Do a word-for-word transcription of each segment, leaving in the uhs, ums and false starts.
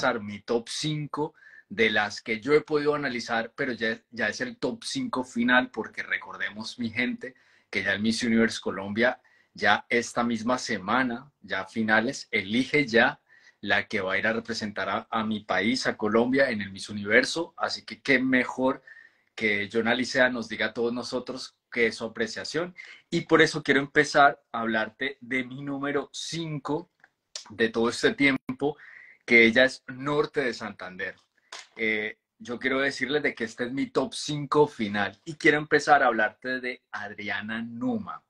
pasar mi top cinco de las que yo he podido analizar, pero ya, ya es el top cinco final, porque recordemos, mi gente, que ya el Miss Universe Colombia, ya esta misma semana, ya finales, elige ya la que va a ir a representar a, a mi país, a Colombia, en el Miss Universo. Así que qué mejor que John Alicea nos diga a todos nosotros qué es su apreciación. Y por eso quiero empezar a hablarte de mi número cinco de todo este tiempo, que ella es Norte de Santander. Eh, yo quiero decirles de que este es mi top cinco final. Y quiero empezar a hablarte de Adriana Numa.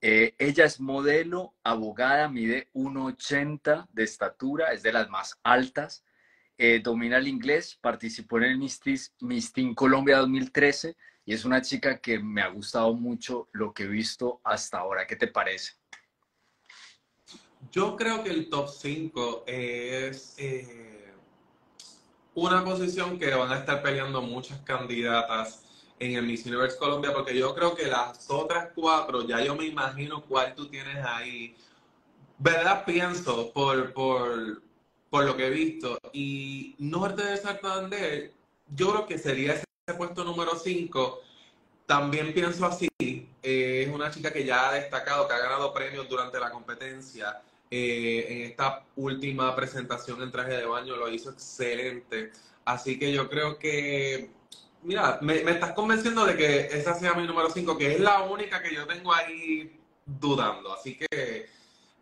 Eh, ella es modelo, abogada, mide uno ochenta de estatura, es de las más altas, eh, domina el inglés, participó en el Miss Teen Colombia dos mil trece y es una chica que me ha gustado mucho lo que he visto hasta ahora. ¿Qué te parece? Yo creo que el top cinco es eh, una posición que van a estar peleando muchas candidatas en el Miss Universe Colombia, porque yo creo que las otras cuatro, ya yo me imagino cuál tú tienes ahí, ¿verdad? Pienso por, por, por lo que he visto. Y Norte de Santander, yo creo que sería ese puesto número cinco. También pienso así, eh, es una chica que ya ha destacado, que ha ganado premios durante la competencia. Eh, en esta última presentación en traje de baño lo hizo excelente. Así que yo creo que... Mira, me, me estás convenciendo de que esa sea mi número cinco, que es la única que yo tengo ahí dudando. Así que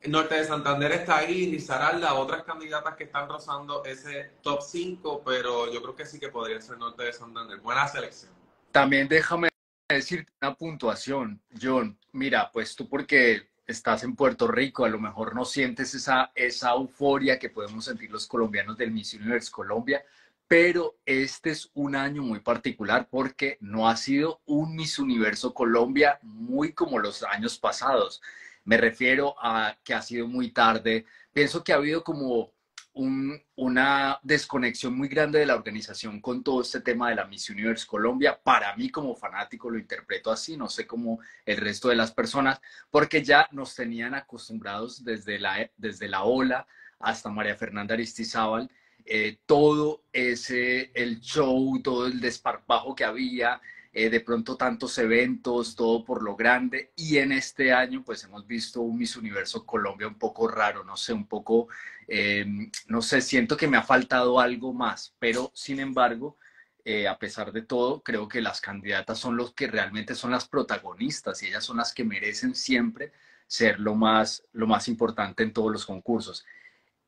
Norte de Santander está ahí, Risaralda, otras candidatas que están rozando ese top cinco, pero yo creo que sí que podría ser Norte de Santander. Buena selección. También déjame decir una puntuación, John. Mira, pues tú porque estás en Puerto Rico, a lo mejor no sientes esa, esa euforia que podemos sentir los colombianos del Miss Universe Colombia, pero este es un año muy particular porque no ha sido un Miss Universo Colombia muy como los años pasados. Me refiero a que ha sido muy tarde. Pienso que ha habido como un, una desconexión muy grande de la organización con todo este tema de la Miss Universe Colombia. Para mí como fanático lo interpreto así, no sé cómo el resto de las personas, porque ya nos tenían acostumbrados desde la, desde la ola hasta María Fernanda Aristizábal. Eh, todo ese, el show, todo el desparpajo que había, eh, de pronto tantos eventos, todo por lo grande. Y en este año pues hemos visto un Miss Universo Colombia un poco raro, no sé, un poco, eh, no sé, siento que me ha faltado algo más. Pero sin embargo, eh, a pesar de todo, creo que las candidatas son los que realmente son las protagonistas y ellas son las que merecen siempre ser lo más, lo más importante en todos los concursos.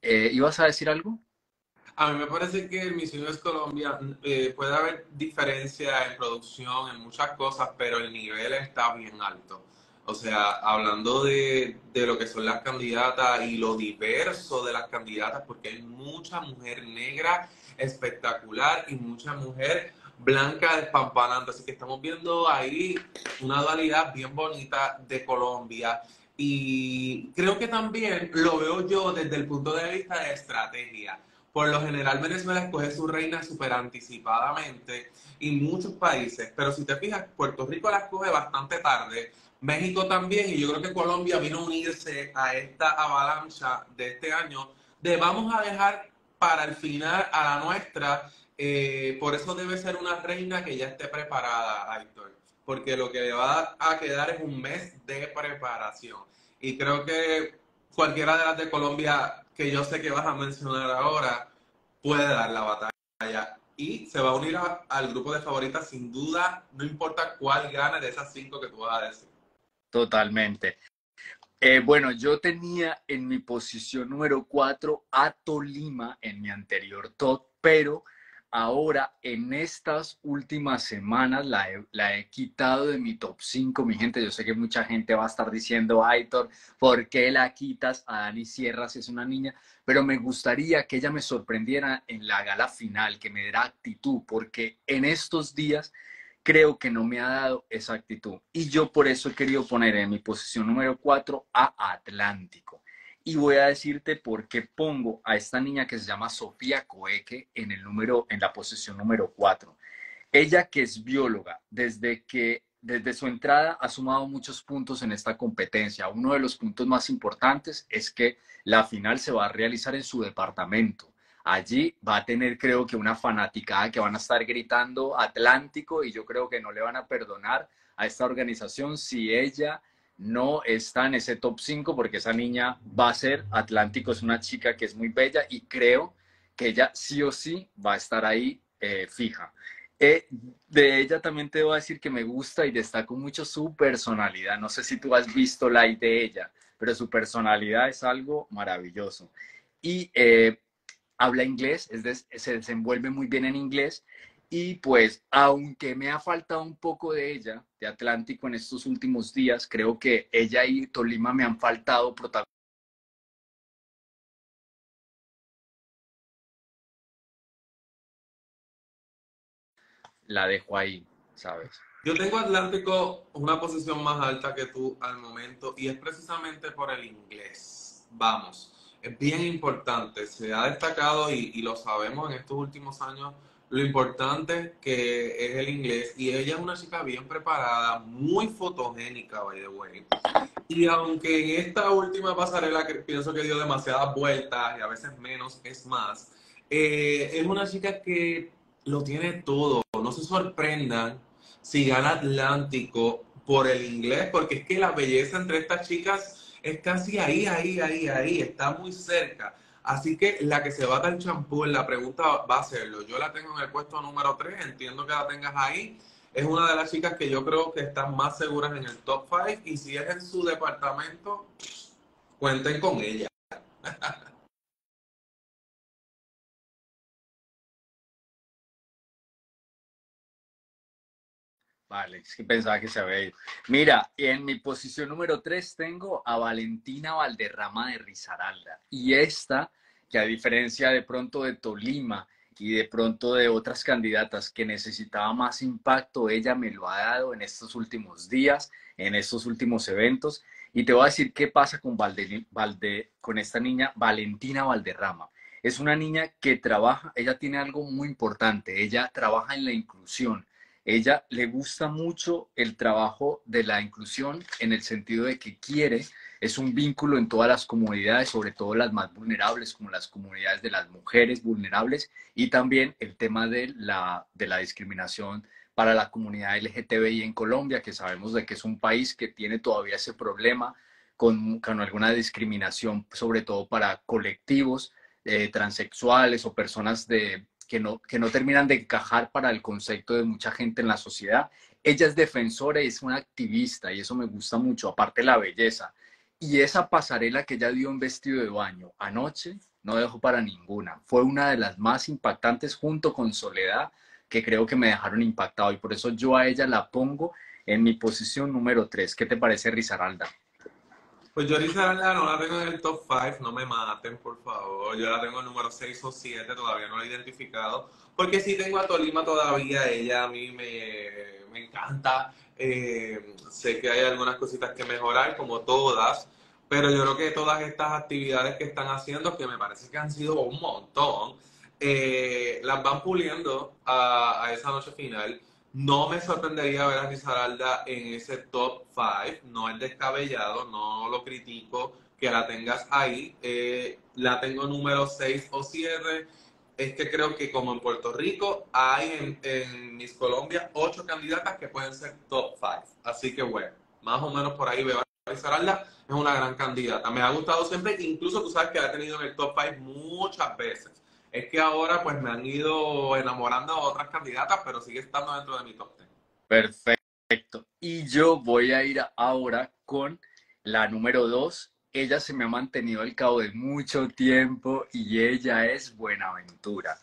Eh, ¿Ibas a decir algo? A mí me parece que el Miss Universe Colombia eh, puede haber diferencia en producción, en muchas cosas, pero el nivel está bien alto. O sea, hablando de, de lo que son las candidatas y lo diverso de las candidatas, porque hay mucha mujer negra espectacular y mucha mujer blanca despampanante. Así que estamos viendo ahí una dualidad bien bonita de Colombia. Y creo que también lo veo yo desde el punto de vista de estrategia. Por lo general, Venezuela escoge su reina súper anticipadamente y muchos países. Pero si te fijas, Puerto Rico la escoge bastante tarde, México también. Y yo creo que Colombia vino a unirse a esta avalancha de este año de vamos a dejar para el final a la nuestra. Eh, por eso debe ser una reina que ya esté preparada, Aitor. Porque lo que le va a quedar es un mes de preparación. Y creo que cualquiera de las de Colombia... que yo sé que vas a mencionar ahora, puede dar la batalla y se va a unir a, al grupo de favoritas sin duda, no importa cuál gane de esas cinco que tú vas a decir. Totalmente. Eh, bueno, yo tenía en mi posición número cuatro a Tolima en mi anterior top, pero ahora en estas últimas semanas la he, la he quitado de mi top cinco, mi gente. Yo sé que mucha gente va a estar diciendo, Aitor, ¿por qué la quitas a Dani Sierra si es una niña? Pero me gustaría que ella me sorprendiera en la gala final, que me diera actitud, porque en estos días creo que no me ha dado esa actitud. Y yo por eso he querido poner en mi posición número cuatro a Atlántico. Y voy a decirte por qué pongo a esta niña que se llama Sofía Coeque en, el número, en la posición número cuatro. Ella, que es bióloga, desde, que, desde su entrada ha sumado muchos puntos en esta competencia. Uno de los puntos más importantes es que la final se va a realizar en su departamento. allí va a tener, creo que, una fanaticada que van a estar gritando Atlántico, y yo creo que no le van a perdonar a esta organización si ella no está en ese top cinco, porque esa niña va a ser Atlántico. Es una chica que es muy bella y creo que ella sí o sí va a estar ahí eh, fija. Eh, de ella también te voy a decir que me gusta y destaco mucho su personalidad. No sé si tú has visto la I de ella, pero su personalidad es algo maravilloso. Y eh, habla inglés, es des, se desenvuelve muy bien en inglés. Y pues, aunque me ha faltado un poco de ella, de Atlántico, en estos últimos días, creo que ella y Tolima me han faltado protagonistas. La dejo ahí, ¿sabes? Yo tengo Atlántico una posición más alta que tú al momento, y es precisamente por el inglés. Vamos, es bien importante. Se ha destacado, y, y lo sabemos en estos últimos años, lo importante que es el inglés. Y ella es una chica bien preparada, muy fotogénica, by the way. Y aunque en esta última pasarela, que pienso que dio demasiadas vueltas, y a veces menos es más, eh, es una chica que lo tiene todo. No se sorprendan si gana Atlántico por el inglés, porque es que la belleza entre estas chicas es casi ahí, ahí, ahí, ahí, está muy cerca. Así que la que se bata el champú en la pregunta va a serlo. Yo la tengo en el puesto número tres, entiendo que la tengas ahí. Es una de las chicas que yo creo que están más seguras en el top cinco, y si es en su departamento, cuenten con ella. Vale, es que pensaba que se había ido. Mira, en mi posición número tres tengo a Valentina Valderrama de Risaralda. Y esta, que a diferencia de pronto de Tolima y de pronto de otras candidatas que necesitaba más impacto, ella me lo ha dado en estos últimos días, en estos últimos eventos. Y te voy a decir qué pasa con, Valde, Valde, con esta niña Valentina Valderrama. Es una niña que trabaja, ella tiene algo muy importante, ella trabaja en la inclusión. Ella le gusta mucho el trabajo de la inclusión, en el sentido de que quiere, es un vínculo en todas las comunidades, sobre todo las más vulnerables, como las comunidades de las mujeres vulnerables, y también el tema de la, de la discriminación para la comunidad L G T B I en Colombia, que sabemos de que es un país que tiene todavía ese problema con, con alguna discriminación, sobre todo para colectivos eh, transexuales o personas de... Que no, que no terminan de encajar para el concepto de mucha gente en la sociedad. Ella es defensora y es una activista, y eso me gusta mucho, aparte la belleza. Y esa pasarela que ella dio en vestido de baño anoche, no dejó para ninguna. Fue una de las más impactantes, junto con Soledad, que creo que me dejaron impactado. Y por eso yo a ella la pongo en mi posición número tres. ¿Qué te parece, Risaralda? Pues yo Risaralda no la tengo en el top cinco, no me maten, por favor. Yo la tengo en el número seis o siete, todavía no la he identificado. Porque sí tengo a Tolima todavía, ella a mí me, me encanta. Eh, sé que hay algunas cositas que mejorar, como todas. Pero yo creo que todas estas actividades que están haciendo, que me parece que han sido un montón, eh, las van puliendo a, a esa noche final. No me sorprendería ver a Risaralda en ese top cinco, no es descabellado, no lo critico que la tengas ahí. Eh, la tengo número seis o siete, es que creo que como en Puerto Rico hay en, en Miss Colombia ocho candidatas que pueden ser top cinco. Así que bueno, más o menos por ahí veo a Risaralda, es una gran candidata. Me ha gustado siempre, incluso tú sabes que la he tenido en el top cinco muchas veces. Es que ahora pues me han ido enamorando a otras candidatas, pero sigue estando dentro de mi top diez. Perfecto. Y yo voy a ir ahora con la número dos. Ella se me ha mantenido al cabo de mucho tiempo y ella es Buenaventura.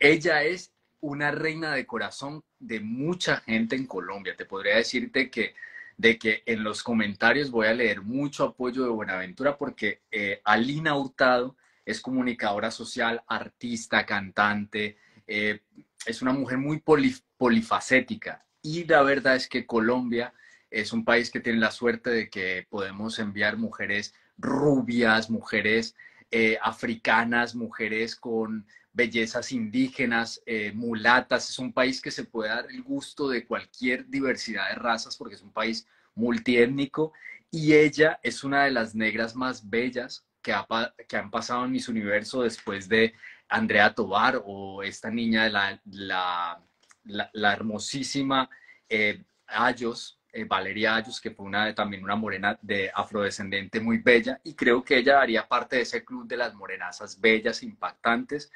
Ella es una reina de corazón de mucha gente en Colombia. Te podría decirte que... de que en los comentarios voy a leer mucho apoyo de Buenaventura, porque eh, a Lina Hurtado... es comunicadora social, artista, cantante, eh, es una mujer muy polif polifacética. Y la verdad es que Colombia es un país que tiene la suerte de que podemos enviar mujeres rubias, mujeres eh, africanas, mujeres con bellezas indígenas, eh, mulatas. Es un país que se puede dar el gusto de cualquier diversidad de razas, porque es un país multiétnico, y ella es una de las negras más bellas que, ha, que han pasado en Miss Universo después de Andrea Tobar o esta niña, la, la, la, la hermosísima eh, Ayos, eh, Valeria Ayos, que fue una, también una morena de afrodescendente muy bella, y creo que ella haría parte de ese club de las morenazas bellas, impactantes.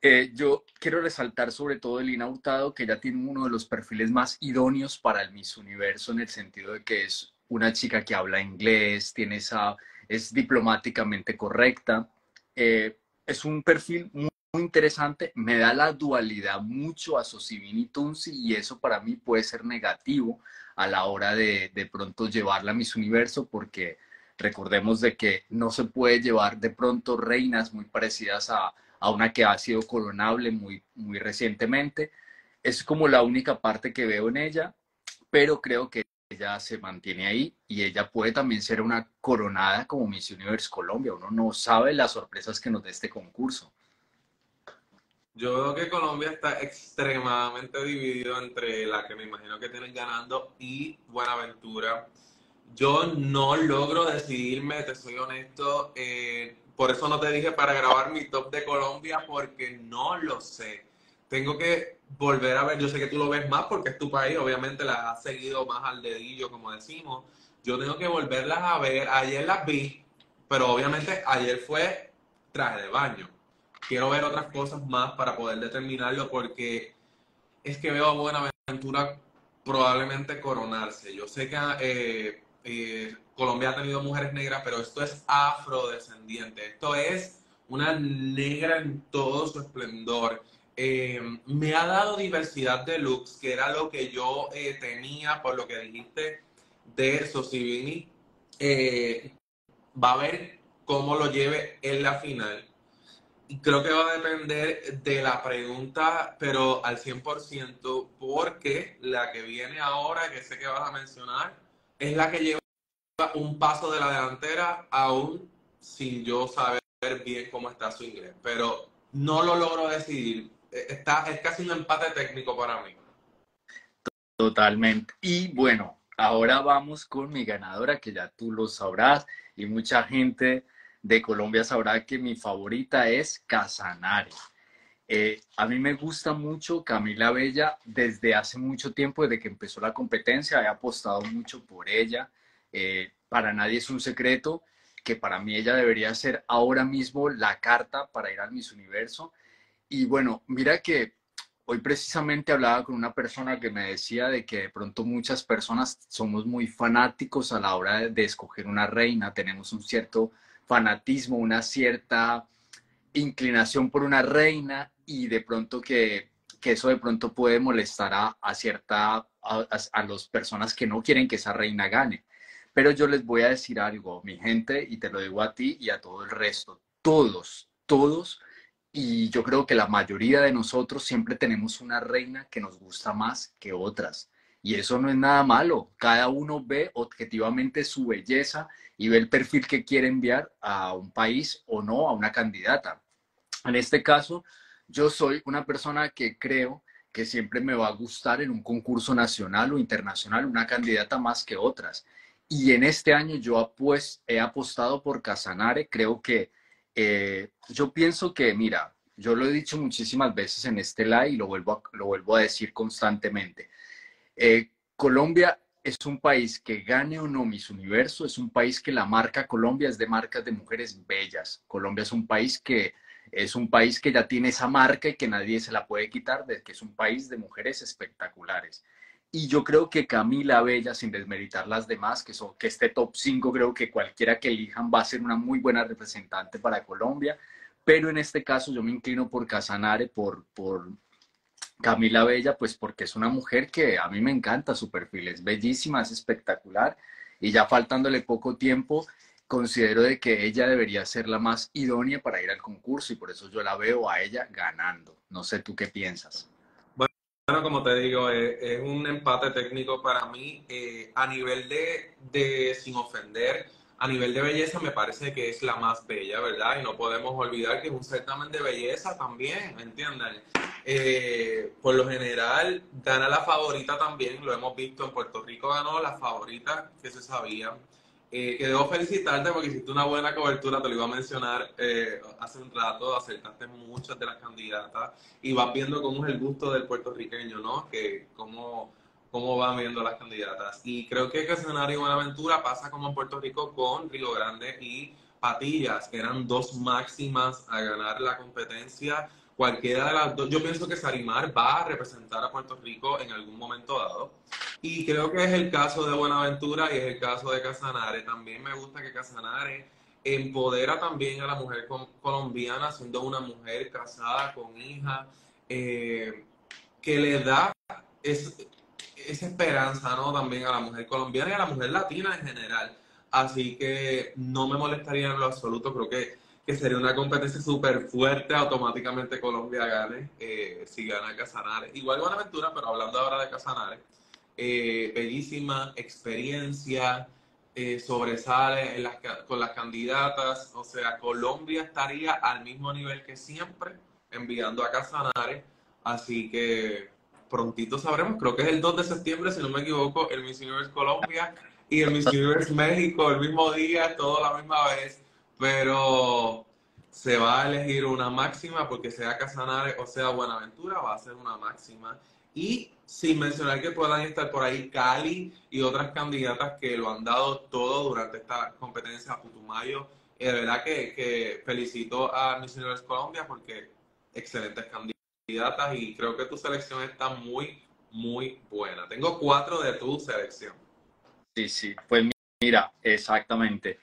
Eh, yo quiero resaltar sobre todo Lina Hurtado, que ella tiene uno de los perfiles más idóneos para el Miss Universo, en el sentido de que es una chica que habla inglés, tiene esa, es diplomáticamente correcta, eh, es un perfil muy, muy interesante, me da la dualidad mucho a Zozibini Tunzi, y eso para mí puede ser negativo a la hora de de pronto llevarla a Miss Universo, porque recordemos de que no se puede llevar de pronto reinas muy parecidas a a una que ha sido coronable muy, muy recientemente. Es como la única parte que veo en ella, pero creo que ella se mantiene ahí y ella puede también ser una coronada como Miss Universe Colombia. Uno no sabe las sorpresas que nos dé este concurso. Yo veo que Colombia está extremadamente dividido entre la que me imagino que tienen ganando y Buenaventura. Yo no logro decidirme, te soy honesto, eh, por eso no te dije para grabar mi top de Colombia, porque no lo sé. Tengo que volver a ver, yo sé que tú lo ves más porque es tu país, obviamente las has seguido más al dedillo, como decimos. Yo tengo que volverlas a ver, ayer las vi, pero obviamente ayer fue traje de baño. Quiero ver otras cosas más para poder determinarlo, porque es que veo a Buenaventura probablemente coronarse. Yo sé que... Eh, Eh, Colombia ha tenido mujeres negras, pero esto es afrodescendiente, esto es una negra en todo su esplendor. Eh, me ha dado diversidad de looks, que era lo que yo eh, tenía por lo que dijiste de Zozibini. Eh, va a ver cómo lo lleve en la final, y creo que va a depender de la pregunta, pero al cien por ciento, porque la que viene ahora, que sé que vas a mencionar, es la que lleva un paso de la delantera, aún sin yo saber bien cómo está su inglés. Pero no lo logro decidir. Está, es casi un empate técnico para mí. Totalmente. Y bueno, ahora vamos con mi ganadora, que ya tú lo sabrás. Y mucha gente de Colombia sabrá que mi favorita es Casanare. Eh, a mí me gusta mucho Camila Avella desde hace mucho tiempo, desde que empezó la competencia. He apostado mucho por ella. Eh, para nadie es un secreto que para mí ella debería ser ahora mismo la carta para ir al Miss Universo. Y bueno, mira que hoy precisamente hablaba con una persona que me decía de que de pronto muchas personas somos muy fanáticos a la hora de, de escoger una reina. Tenemos un cierto fanatismo, una cierta inclinación por una reina, y de pronto que, que eso de pronto puede molestar a, a cierta a, a, a las personas que no quieren que esa reina gane. Pero yo les voy a decir algo, mi gente, y te lo digo a ti y a todo el resto, todos, todos, y yo creo que la mayoría de nosotros siempre tenemos una reina que nos gusta más que otras, y eso no es nada malo. Cada uno ve objetivamente su belleza y ve el perfil que quiere enviar a un país o no, a una candidata. En este caso, yo soy una persona que creo que siempre me va a gustar en un concurso nacional o internacional una candidata más que otras. Y en este año yo pues, he apostado por Casanare. Creo que eh, yo pienso que, mira, yo lo he dicho muchísimas veces en este live y lo vuelvo a, lo vuelvo a decir constantemente. Eh, Colombia es un país que, gane o no Miss Universo, es un país que la marca Colombia es de marcas de mujeres bellas. Colombia es un país que es un país que ya tiene esa marca y que nadie se la puede quitar, de que es un país de mujeres espectaculares. Y yo creo que Camila Avella, sin desmeritar las demás, que son que este top cinco, creo que cualquiera que elijan va a ser una muy buena representante para Colombia, pero en este caso yo me inclino por Casanare, por por Camila Avella, pues porque es una mujer que a mí me encanta su perfil, es bellísima, es espectacular, y ya faltándole poco tiempo, considero de que ella debería ser la más idónea para ir al concurso, y por eso yo la veo a ella ganando. No sé tú qué piensas. Bueno, como te digo, es, es un empate técnico para mí. Eh, a nivel de, de, sin ofender, a nivel de belleza me parece que es la más bella, ¿verdad? Y no podemos olvidar que es un certamen de belleza también, ¿me entienden? Eh, por lo general gana la favorita también, lo hemos visto en Puerto Rico, ganó la favorita que se sabía. Eh, que debo felicitarte porque hiciste una buena cobertura, te lo iba a mencionar eh, hace un rato, acertaste muchas de las candidatas y vas viendo cómo es el gusto del puertorriqueño, ¿no? Que cómo, cómo van viendo las candidatas. Y creo que el escenario de Buenaventura pasa como en Puerto Rico con Río Grande y Patillas, que eran dos máximas a ganar la competencia. Cualquiera de las dos, yo pienso que Sarimar va a representar a Puerto Rico en algún momento dado. Y creo que es el caso de Buenaventura y es el caso de Casanare. También me gusta que Casanare empodera también a la mujer colombiana, siendo una mujer casada con hija, eh, que le da es, esa esperanza, ¿no? También a la mujer colombiana y a la mujer latina en general. Así que no me molestaría en lo absoluto, creo que... que sería una competencia súper fuerte, automáticamente Colombia gane, eh, si gana Casanare. Igual Buenaventura, pero hablando ahora de Casanare, eh, bellísima experiencia, eh, sobresale en las, con las candidatas, o sea, Colombia estaría al mismo nivel que siempre, enviando a Casanare, así que prontito sabremos, creo que es el dos de septiembre, si no me equivoco, el Miss Universe Colombia y el Miss Universe México, el mismo día, todo a la misma vez. Pero se va a elegir una máxima porque sea Casanare o sea Buenaventura va a ser una máxima. Y sin mencionar que puedan estar por ahí Cali y otras candidatas que lo han dado todo durante esta competencia a Putumayo. Y de verdad que, que felicito a Miss Universe Colombia porque excelentes candidatas y creo que tu selección está muy, muy buena. Tengo cuatro de tu selección. Sí, sí, pues mira, exactamente.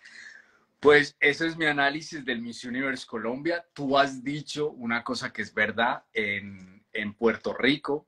Pues ese es mi análisis del Miss Universe Colombia. Tú has dicho una cosa que es verdad. En, en Puerto Rico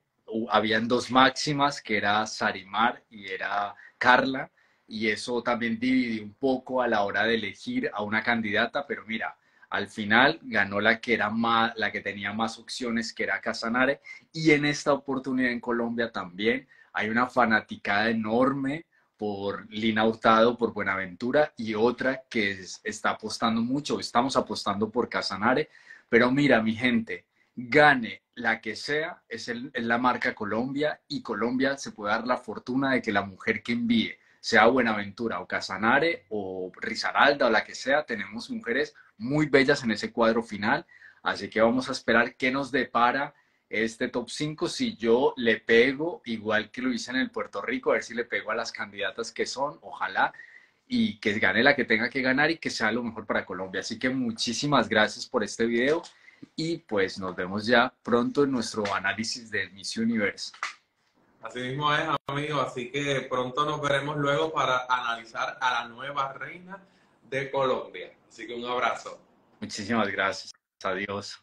habían dos máximas, que era Sarimar y era Carla, y eso también dividió un poco a la hora de elegir a una candidata, pero mira, al final ganó la que, era más, la que tenía más opciones, que era Casanare, y en esta oportunidad en Colombia también hay una fanaticada enorme por Lina Hurtado, por Buenaventura, y otra que es, está apostando mucho, estamos apostando por Casanare, pero mira, mi gente, gane la que sea, es, el, es la marca Colombia, y Colombia se puede dar la fortuna de que la mujer que envíe, sea Buenaventura o Casanare o Risaralda o la que sea, tenemos mujeres muy bellas en ese cuadro final, así que vamos a esperar qué nos depara este top cinco, si yo le pego, igual que lo hice en el Puerto Rico, a ver si le pego a las candidatas que son, ojalá, y que gane la que tenga que ganar y que sea lo mejor para Colombia. Así que muchísimas gracias por este video y pues nos vemos ya pronto en nuestro análisis del Miss Universe. Así mismo es, amigo, así que pronto nos veremos luego para analizar a la nueva reina de Colombia. Así que un abrazo. Muchísimas gracias. Adiós.